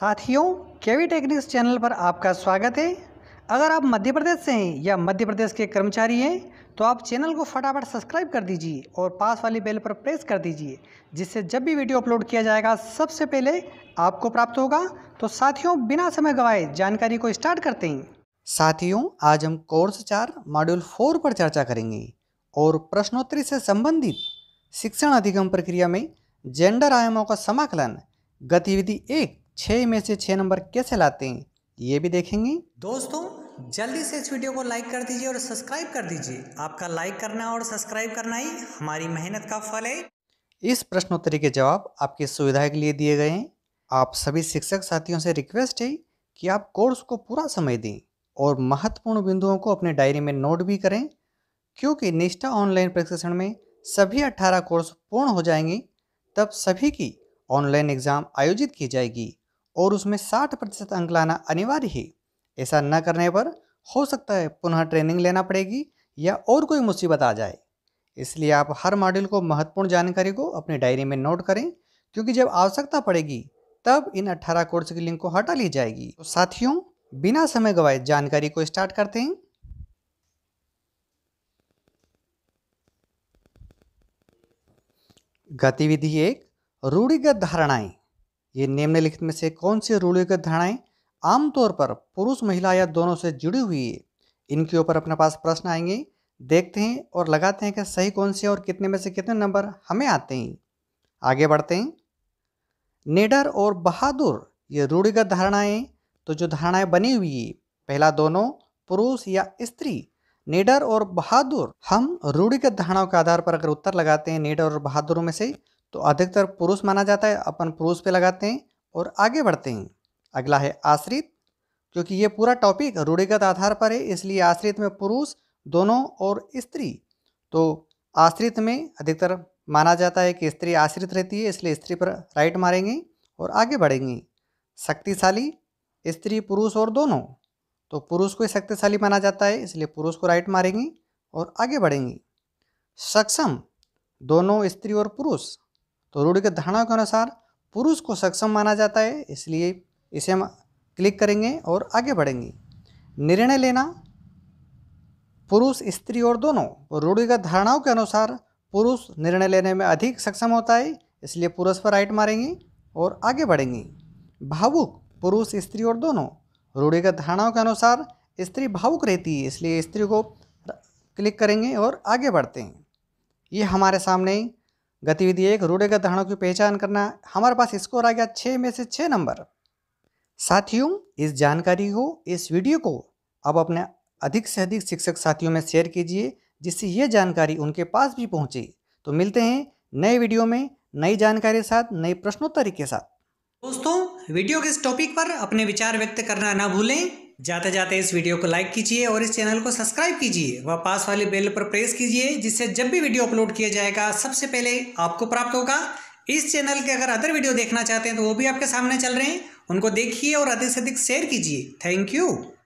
साथियों, केवी techniques channel पर आपका स्वागत है। अगर आप मध्य प्रदेश से हैं या मध्य प्रदेश के कर्मचारी हैं तो आप चैनल को फटाफट सब्सक्राइब कर दीजिए और पास वाली बेल पर प्रेस कर दीजिए, जिससे जब भी वीडियो अपलोड किया जाएगा सबसे पहले आपको प्राप्त होगा। तो साथियों, बिना समय गंवाए जानकारी को स्टार्ट करते हैं। साथियों, आज हम कोर्स 4 मॉड्यूल 4 पर चर्चा करेंगे और प्रश्नोत्तरी से संबंधित शिक्षण अधिगम प्रक्रिया में जेंडर आयामों का समाकलन गतिविधि 1 6 में से 6 नंबर कैसे लाते हैं, ये भी देखेंगे। दोस्तों, जल्दी से इस वीडियो को लाइक कर दीजिए और सब्सक्राइब कर दीजिए। आपका लाइक करना और सब्सक्राइब करना ही हमारी मेहनत का फल है। इस प्रश्नोत्तरी के जवाब आपकी सुविधा के लिए दिए गए हैं। आप सभी शिक्षक साथियों से रिक्वेस्ट है कि आप कोर्स को पूरा समय दें और महत्वपूर्ण बिंदुओं को अपने डायरी में नोट भी करें, क्योंकि निष्ठा ऑनलाइन प्रशिक्षण में सभी 18 कोर्स पूर्ण हो जाएंगे, तब सभी की ऑनलाइन एग्जाम आयोजित की जाएगी और उसमें 60% अंक लाना अनिवार्य है। ऐसा न करने पर हो सकता है पुनः ट्रेनिंग लेना पड़ेगी या और कोई मुसीबत आ जाए। इसलिए आप हर मॉड्यूल को महत्वपूर्ण जानकारी को अपनी डायरी में नोट करें, क्योंकि जब आवश्यकता पड़ेगी तब इन 18 कोर्स की लिंक को हटा ली जाएगी। तो साथियों, बिना समय गवाए जानकारी को स्टार्ट करते हैं। गतिविधि 1 रूढ़िगत धारणाएं। ये निम्नलिखित में से कौन सी रूढ़िगत धारणाएं आमतौर पर पुरुष, महिला या दोनों से जुड़ी हुई है? इनके ऊपर अपने पास प्रश्न आएंगे, देखते हैं और लगाते हैं कि सही कौन सी और कितने में से कितने नंबर हमें आते हैं। आगे बढ़ते हैं। निडर और बहादुर, ये रूढ़िगत धारणाएं, तो जो धारणाएं बनी हुई है, पहला दोनों पुरुष या स्त्री, निडर और बहादुर। हम रूढ़िगत धारणाओं के आधार पर अगर उत्तर लगाते हैं निडर और बहादुर में से, तो अधिकतर पुरुष माना जाता है, अपन पुरुष पे लगाते हैं और आगे बढ़ते हैं। अगला है आश्रित, क्योंकि ये पूरा टॉपिक रूढ़िगत आधार पर है, इसलिए आश्रित में पुरुष दोनों और स्त्री, तो आश्रित में अधिकतर माना जाता है कि स्त्री आश्रित रहती है, इसलिए स्त्री पर राइट मारेंगे और आगे बढ़ेंगे। शक्तिशाली, स्त्री पुरुष और दोनों, तो पुरुष को शक्तिशाली माना जाता है, इसलिए पुरुष को राइट मारेंगे और आगे बढ़ेंगे। सक्षम, दोनों स्त्री और पुरुष, तो रूढ़िगत धारणा के अनुसार पुरुष को सक्षम माना जाता है, इसलिए इसे हम क्लिक करेंगे और आगे बढ़ेंगे। निर्णय लेना, पुरुष स्त्री और दोनों, रूढ़िगत धारणाओं के अनुसार पुरुष निर्णय लेने में अधिक सक्षम होता है, इसलिए पुरुष पर राइट मारेंगे और आगे बढ़ेंगे। भावुक, पुरुष स्त्री और दोनों, रूढ़िगत धारणाओं के अनुसार स्त्री भावुक रहती है, इसलिए स्त्री को क्लिक करेंगे और आगे बढ़ते हैं। ये हमारे सामने गतिविधि 1 रूढ़िगत धारणाओं की पहचान करना, हमारे पास स्कोर आ गया 6 में से 6 नंबर। साथियों, इस जानकारी को, इस वीडियो को अब अपने अधिक से अधिक शिक्षक साथियों में शेयर कीजिए, जिससे ये जानकारी उनके पास भी पहुंचे। तो मिलते हैं नए वीडियो में नई जानकारी के साथ, नए प्रश्नोत्तरी के साथ। दोस्तों, वीडियो के इस टॉपिक पर अपने विचार व्यक्त करना ना भूलें। जाते जाते इस वीडियो को लाइक कीजिए और इस चैनल को सब्सक्राइब कीजिए व पास वाले बेल पर प्रेस कीजिए, जिससे जब भी वीडियो अपलोड किया जाएगा सबसे पहले आपको प्राप्त होगा। इस चैनल के अगर अदर वीडियो देखना चाहते हैं तो वो भी आपके सामने चल रहे हैं, उनको देखिए और अधिक से अधिक शेयर कीजिए। Thank you.